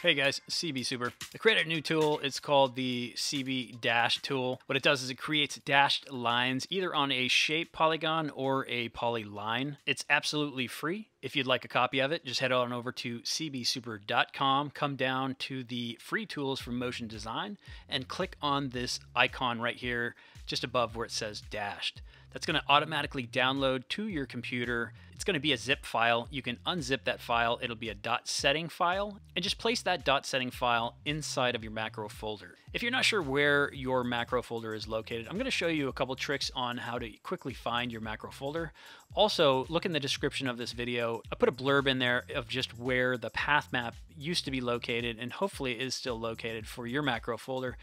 Hey guys, CB Super. I created a new tool. It's called the CB Dash Tool. What it does is it creates dashed lines either on a shape polygon or a polyline. It's absolutely free. If you'd like a copy of it, just head on over to cbsuper.com, come down to the free tools for motion design, and click on this icon right here, just above where it says dashed. That's going to automatically download to your computer. It's going to be a zip file. You can unzip that file. It'll be a .setting file, and just place that .setting file inside of your macro folder. If you're not sure where your macro folder is located, I'm going to show you a couple tricks on how to quickly find your macro folder. Also, look in the description of this video. I put a blurb in there of just where the path map used to be located and hopefully is still located for your macro folder.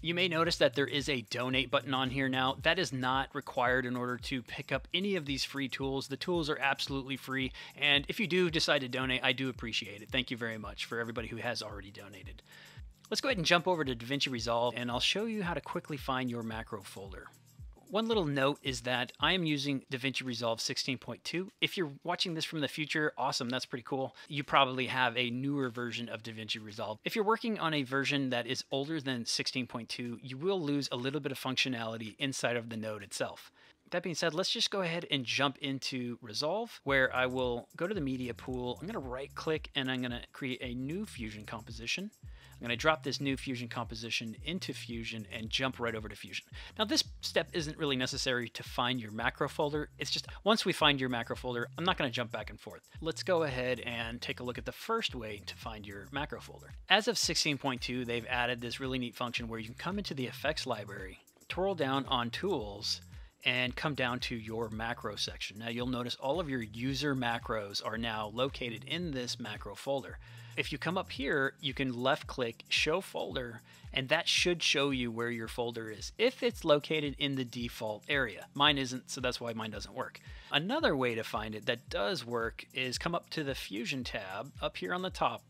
You may notice that there is a donate button on here now. That is not required in order to pick up any of these free tools. The tools are absolutely free. And if you do decide to donate, I do appreciate it. Thank you very much for everybody who has already donated. Let's go ahead and jump over to DaVinci Resolve and I'll show you how to quickly find your macro folder. One little note is that I am using DaVinci Resolve 16.2. If you're watching this from the future, awesome, that's pretty cool. You probably have a newer version of DaVinci Resolve. If you're working on a version that is older than 16.2, you will lose a little bit of functionality inside of the node itself. That being said, let's just go ahead and jump into Resolve, where I will go to the media pool. I'm going to right click and I'm going to create a new Fusion composition. I'm going to drop this new Fusion composition into Fusion and jump right over to Fusion. Now this step isn't really necessary to find your macro folder. It's just once we find your macro folder, I'm not going to jump back and forth. Let's go ahead and take a look at the first way to find your macro folder. As of 16.2, they've added this really neat function where you can come into the effects library, twirl down on tools, and come down to your macro section. Now you'll notice all of your user macros are now located in this macro folder. If you come up here, you can left click show folder, and that should show you where your folder is if it's located in the default area. Mine isn't, so that's why mine doesn't work. Another way to find it that does work is come up to the Fusion tab up here on the top,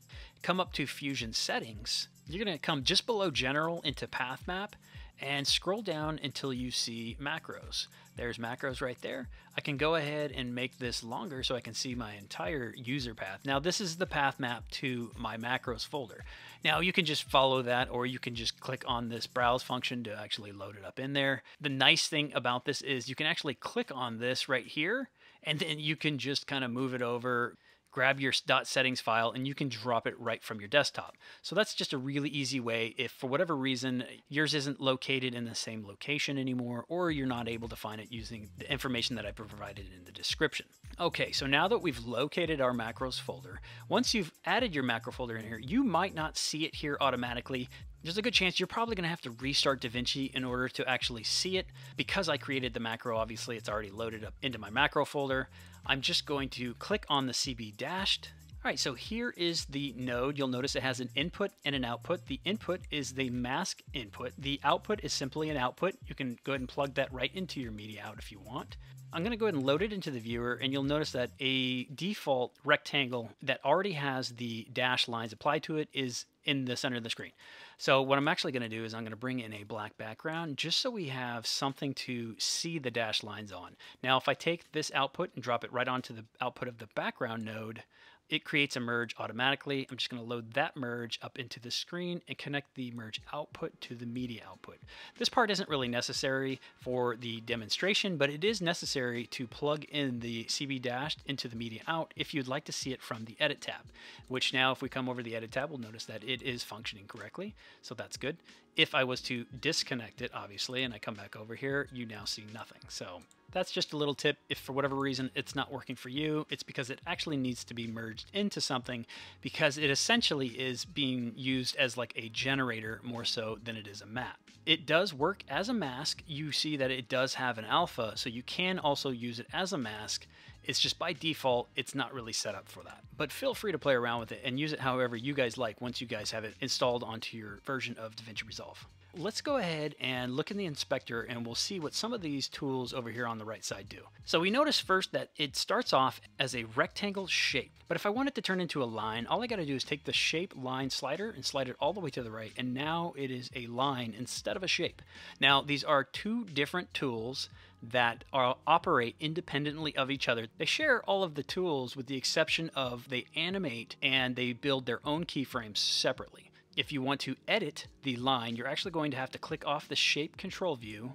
come up to Fusion settings. You're gonna come just below general into path map and scroll down until you see macros. There's macros right there. I can go ahead and make this longer so I can see my entire user path. Now this is the path map to my macros folder. Now you can just follow that, or you can just click on this browse function to actually load it up in there. The nice thing about this is you can actually click on this right here, and then you can just kind of move it over, grab your .settings file, and you can drop it right from your desktop. So that's just a really easy way if for whatever reason yours isn't located in the same location anymore, or you're not able to find it using the information that I provided in the description. Okay, so now that we've located our macros folder, once you've added your macro folder in here, you might not see it here automatically. There's a good chance you're probably going to have to restart DaVinci in order to actually see it. Because I created the macro, obviously it's already loaded up into my macro folder. I'm just going to click on the CB dashed. All right, so here is the node. You'll notice it has an input and an output. The input is the mask input. The output is simply an output. You can go ahead and plug that right into your media out if you want. I'm going to go ahead and load it into the viewer, and you'll notice that a default rectangle that already has the dashed lines applied to it is in the center of the screen. So what I'm actually going to do is I'm going to bring in a black background just so we have something to see the dashed lines on. Now if I take this output and drop it right onto the output of the background node, it creates a merge automatically. I'm just going to load that merge up into the screen and connect the merge output to the media output. This part isn't really necessary for the demonstration, but it is necessary to plug in the CB dash into the media out if you'd like to see it from the edit tab, which now if we come over the edit tab, we'll notice that it is functioning correctly. So that's good. If I was to disconnect it, obviously, and I come back over here, you now see nothing. So that's just a little tip. If for whatever reason it's not working for you, it's because it actually needs to be merged into something, because it essentially is being used as like a generator more so than it is a map. It does work as a mask. You see that it does have an alpha, so you can also use it as a mask. It's just by default, it's not really set up for that. But feel free to play around with it and use it however you guys like once you guys have it installed onto your version of DaVinci Resolve. Let's go ahead and look in the inspector and we'll see what some of these tools over here on the right side do. So we notice first that it starts off as a rectangle shape, but if I want it to turn into a line, all I got to do is take the shape line slider and slide it all the way to the right, and now it is a line instead of a shape. Now these are two different tools. that operate independently of each other. They share all of the tools with the exception of they animate and they build their own keyframes separately. If you want to edit the line, you're actually going to have to click off the shape control view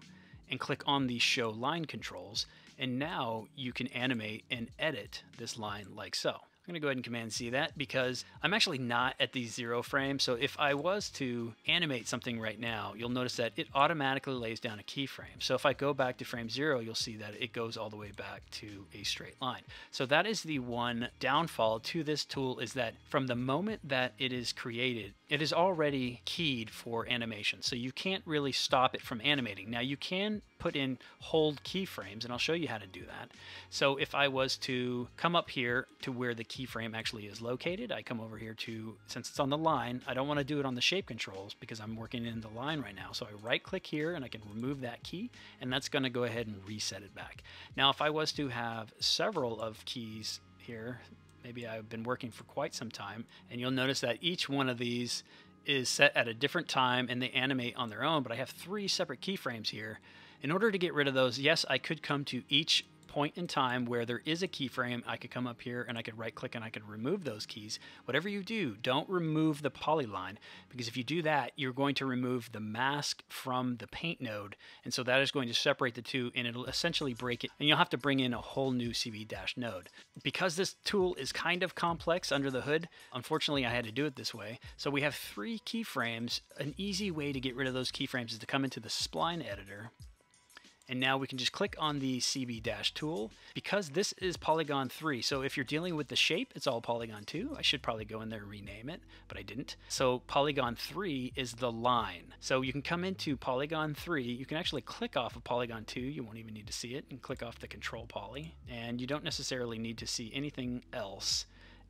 and click on the show line controls. And now you can animate and edit this line like so. I'm gonna go ahead and Command Z that because I'm actually not at the 0 frame. So if I was to animate something right now, you'll notice that it automatically lays down a keyframe. So if I go back to frame 0, you'll see that it goes all the way back to a straight line. So that is the one downfall to this tool, is that from the moment that it is created, it is already keyed for animation. So you can't really stop it from animating. Now you can put in hold keyframes, and I'll show you how to do that. So if I was to come up here to where the keyframe actually is located, I come over here to, since it's on the line, I don't want to do it on the shape controls because I'm working in the line right now. So I right click here and I can remove that key, and that's going to go ahead and reset it back. Now, if I was to have several of keys here, maybe I've been working for quite some time, and you'll notice that each one of these is set at a different time and they animate on their own, but I have 3 separate keyframes here. In order to get rid of those, yes, I could come to each point in time where there is a keyframe. I could come up here and I could right click and I could remove those keys. Whatever you do, don't remove the polyline, because if you do that, you're going to remove the mask from the paint node. And so that is going to separate the two and it'll essentially break it. And you'll have to bring in a whole new CB Dash node. Because this tool is kind of complex under the hood, unfortunately I had to do it this way. So we have 3 keyframes. An easy way to get rid of those keyframes is to come into the spline editor. And now we can just click on the CB Dash Tool. Because this is Polygon 3, so if you're dealing with the shape, it's all Polygon 2. I should probably go in there and rename it, but I didn't. So Polygon 3 is the line. So you can come into Polygon 3. You can actually click off of Polygon 2. You won't even need to see it. And click off the Control Poly. And you don't necessarily need to see anything else.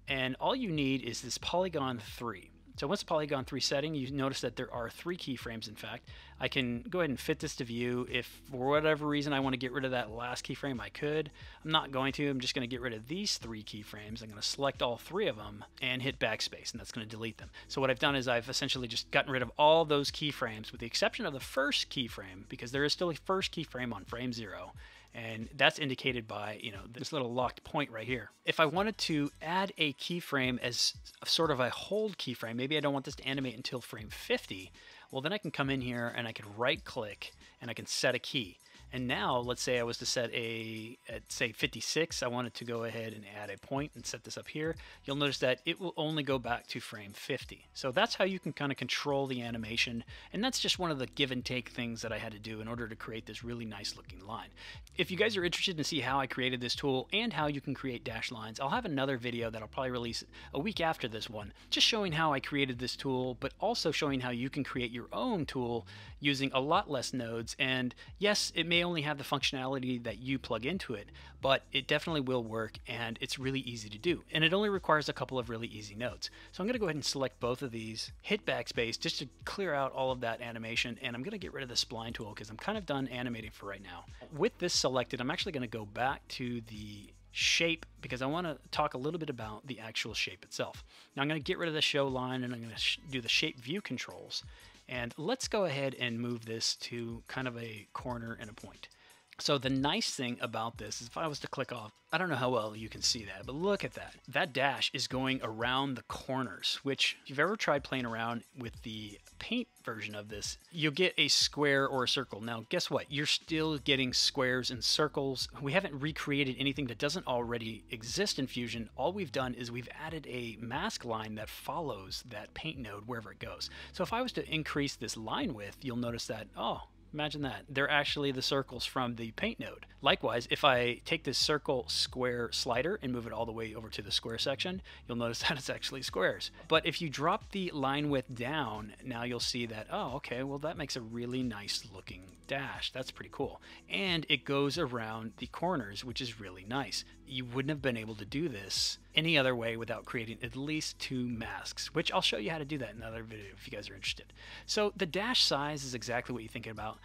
And all you need is this Polygon 3. So once the Polygon 3 setting, you notice that there are 3 keyframes. In fact, I can go ahead and fit this to view. If for whatever reason I want to get rid of that last keyframe, I could. I'm not going to. I'm just going to get rid of these 3 keyframes. I'm going to select all 3 of them and hit backspace, and that's going to delete them. So what I've done is I've essentially just gotten rid of all those keyframes with the exception of the first keyframe, because there is still a first keyframe on frame 0. And that's indicated by, you know, this little locked point right here. If I wanted to add a keyframe as sort of a hold keyframe, maybe I don't want this to animate until frame 50, well then I can come in here and I can right click and I can set a key. And now let's say I was to set a, at say 56, I wanted to go ahead and add a point and set this up here. You'll notice that it will only go back to frame 50. So that's how you can kind of control the animation. And that's just one of the give and take things that I had to do in order to create this really nice looking line. If you guys are interested to see how I created this tool and how you can create dash lines, I'll have another video that I'll probably release a week after this one, just showing how I created this tool, but also showing how you can create your own tool using a lot less nodes. And yes, it may only have the functionality that you plug into it, but it definitely will work and it's really easy to do. And it only requires a couple of really easy nodes. So I'm going to go ahead and select both of these, hit backspace just to clear out all of that animation. And I'm going to get rid of the spline tool because I'm kind of done animating for right now. With this selected, I'm actually going to go back to the shape because I want to talk a little bit about the actual shape itself. Now I'm going to get rid of the show line and I'm going to do the shape view controls. And let's go ahead and move this to kind of a corner and a point. So the nice thing about this is if I was to click off, I don't know how well you can see that, but look at that. That dash is going around the corners, which if you've ever tried playing around with the paint version of this, you'll get a square or a circle. Now, guess what? You're still getting squares and circles. We haven't recreated anything that doesn't already exist in Fusion. All we've done is we've added a mask line that follows that paint node wherever it goes. So if I was to increase this line width, you'll notice that, oh, imagine that. They're actually the circles from the paint node. Likewise, if I take this circle square slider and move it all the way over to the square section, you'll notice that it's actually squares. But if you drop the line width down, now you'll see that, oh, okay, well that makes a really nice looking dash. That's pretty cool. And it goes around the corners, which is really nice. You wouldn't have been able to do this any other way without creating at least 2 masks, which I'll show you how to do that in another video if you guys are interested. So the dash size is exactly what you're thinking about.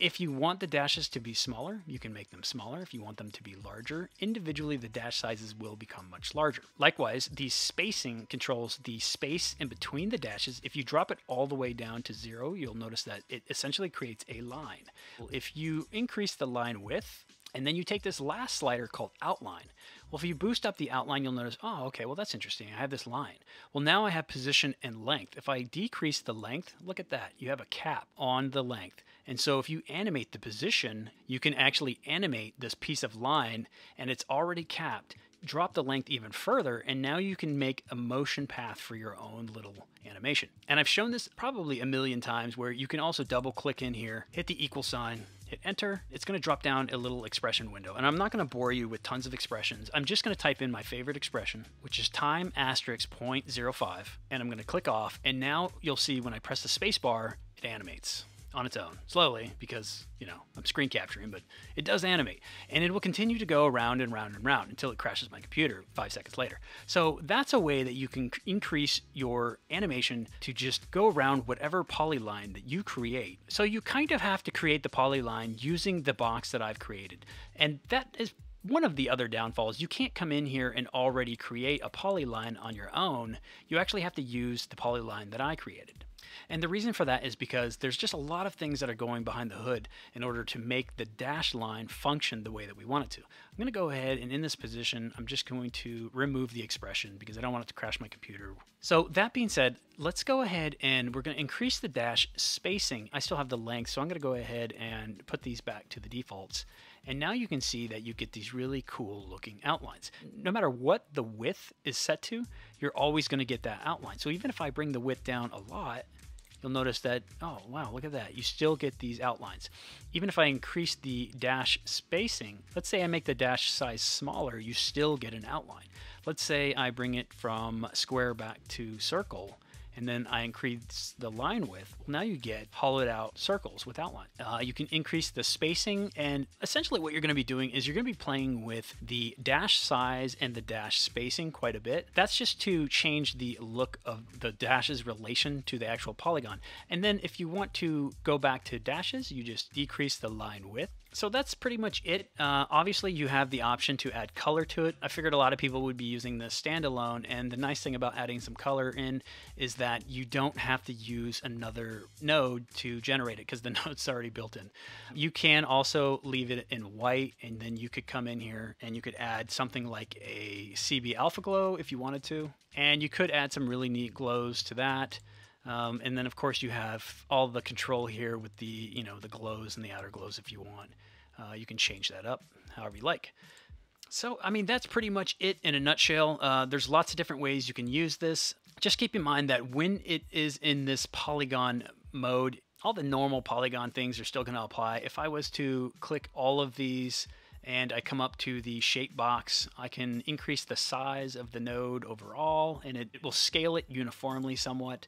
If you want the dashes to be smaller, you can make them smaller. If you want them to be larger, individually the dash sizes will become much larger. Likewise, the spacing controls the space in between the dashes. If you drop it all the way down to 0, you'll notice that it essentially creates a line. If you increase the line width, and then you take this last slider called outline. Well, if you boost up the outline, you'll notice, oh, okay, well, that's interesting. I have this line. Well, now I have position and length. If I decrease the length, look at that. You have a cap on the length. And so if you animate the position, you can actually animate this piece of line, and it's already capped. Drop the length even further, and now you can make a motion path for your own little animation. And I've shown this probably a million times, where you can also double click in here, hit the equal sign, hit enter. It's going to drop down a little expression window, and I'm not going to bore you with tons of expressions. I'm just going to type in my favorite expression, which is time asterisk 0.05, and I'm going to click off. And now you'll see when I press the space bar, it animates on its own, slowly, because, you know, I'm screen capturing, but it does animate. And it will continue to go around and round and round until it crashes my computer 5 seconds later. So that's a way that you can increase your animation to just go around whatever polyline that you create. So you kind of have to create the polyline using the box that I've created. And that is one of the other downfalls. You can't come in here and already create a polyline on your own. You actually have to use the polyline that I created. And the reason for that is because there's just a lot of things that are going behind the hood in order to make the dash line function the way that we want it to. I'm going to go ahead and in this position, I'm just going to remove the expression because I don't want it to crash my computer. So that being said, let's go ahead and we're going to increase the dash spacing. I still have the length, so I'm going to go ahead and put these back to the defaults. And now you can see that you get these really cool looking outlines. No matter what the width is set to, you're always going to get that outline. So even if I bring the width down a lot, you'll notice that, oh wow, look at that. You still get these outlines. Even if I increase the dash spacing, let's say I make the dash size smaller, you still get an outline. Let's say I bring it from square back to circle, and then I increase the line width. Well, now you get hollowed out circles with outline. You can increase the spacing, and essentially what you're gonna be doing is you're gonna be playing with the dash size and the dash spacing quite a bit. That's just to change the look of the dashes relation to the actual polygon. And then if you want to go back to dashes, you just decrease the line width. So that's pretty much it. Obviously you have the option to add color to it. I figured a lot of people would be using this standalone, and the nice thing about adding some color in is that you don't have to use another node to generate it because the node's already built in. You can also leave it in white, and then you could come in here and you could add something like a CB Alpha Glow if you wanted to. And you could add some really neat glows to that. And then of course you have all the control here with the, you know, the glows and the outer glows if you want. You can change that up however you like. So, I mean, that's pretty much it in a nutshell. There's lots of different ways you can use this. Just keep in mind that when it is in this polygon mode, all the normal polygon things are still going to apply. If I was to click all of these and I come up to the shape box, I can increase the size of the node overall, and it will scale it uniformly somewhat.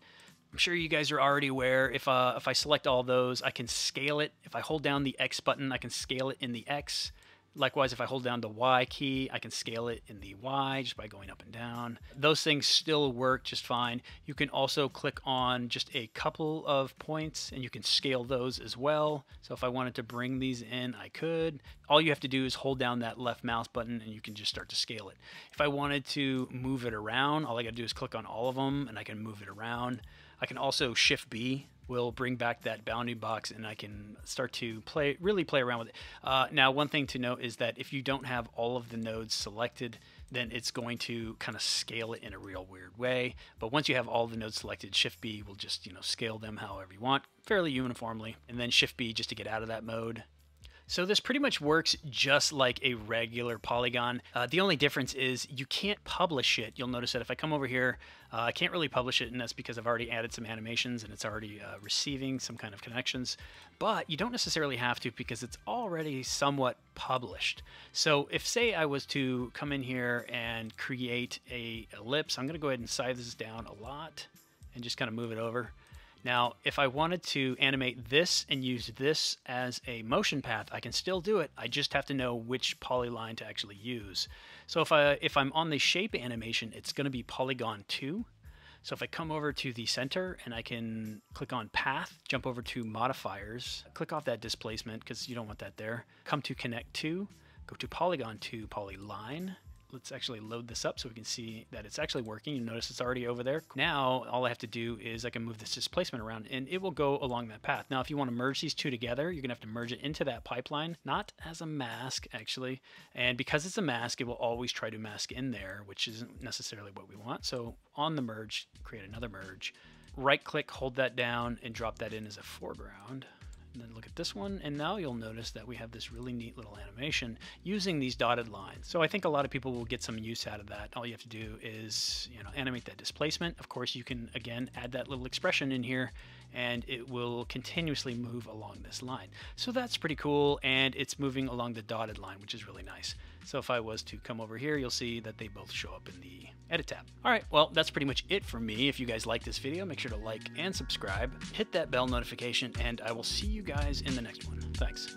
I'm sure you guys are already aware, if I select all those, I can scale it. If I hold down the X button, I can scale it in the X. Likewise, if I hold down the Y key, I can scale it in the Y just by going up and down. Those things still work just fine. You can also click on just a couple of points and you can scale those as well. So if I wanted to bring these in, I could. All you have to do is hold down that left mouse button and you can just start to scale it. If I wanted to move it around, all I gotta do is click on all of them and I can move it around. I can also shift B will bring back that bounding box, and I can start to really play around with it. Now, one thing to note is that if you don't have all of the nodes selected, then it's going to kind of scale it in a real weird way. But once you have all the nodes selected, shift B will just, you know, scale them however you want, fairly uniformly, and then shift B just to get out of that mode. So this pretty much works just like a regular polygon. The only difference is you can't publish it. You'll notice that if I come over here, I can't really publish it, and that's because I've already added some animations and it's already receiving some kind of connections. But you don't necessarily have to, because it's already somewhat published. So if, say, I was to come in here and create a ellipse, I'm gonna go ahead and size this down a lot and just kind of move it over. Now, if I wanted to animate this and use this as a motion path, I can still do it. I just have to know which polyline to actually use. So if I'm on the shape animation, it's going to be polygon 2. So if I come over to the center and I can click on path, jump over to modifiers, click off that displacement because you don't want that there. Come to connect to, go to polygon to polyline. Let's actually load this up so we can see that it's actually working. You notice it's already over there. Now, all I have to do is I can move this displacement around and it will go along that path. Now, if you want to merge these two together, you're gonna have to merge it into that pipeline, not as a mask actually. And because it's a mask, it will always try to mask in there, which isn't necessarily what we want. So on the merge, create another merge, right click, hold that down and drop that in as a foreground. And then look at this one, and now you'll notice that we have this really neat little animation using these dotted lines. So I think a lot of people will get some use out of that. All you have to do is, you know, animate that displacement. Of course, you can again add that little expression in here, and it will continuously move along this line. So that's pretty cool, and it's moving along the dotted line, which is really nice. So if I was to come over here, you'll see that they both show up in the edit tab. All right, well, that's pretty much it for me. If you guys like this video, make sure to like and subscribe, hit that bell notification, and I will see you guys in the next one. Thanks.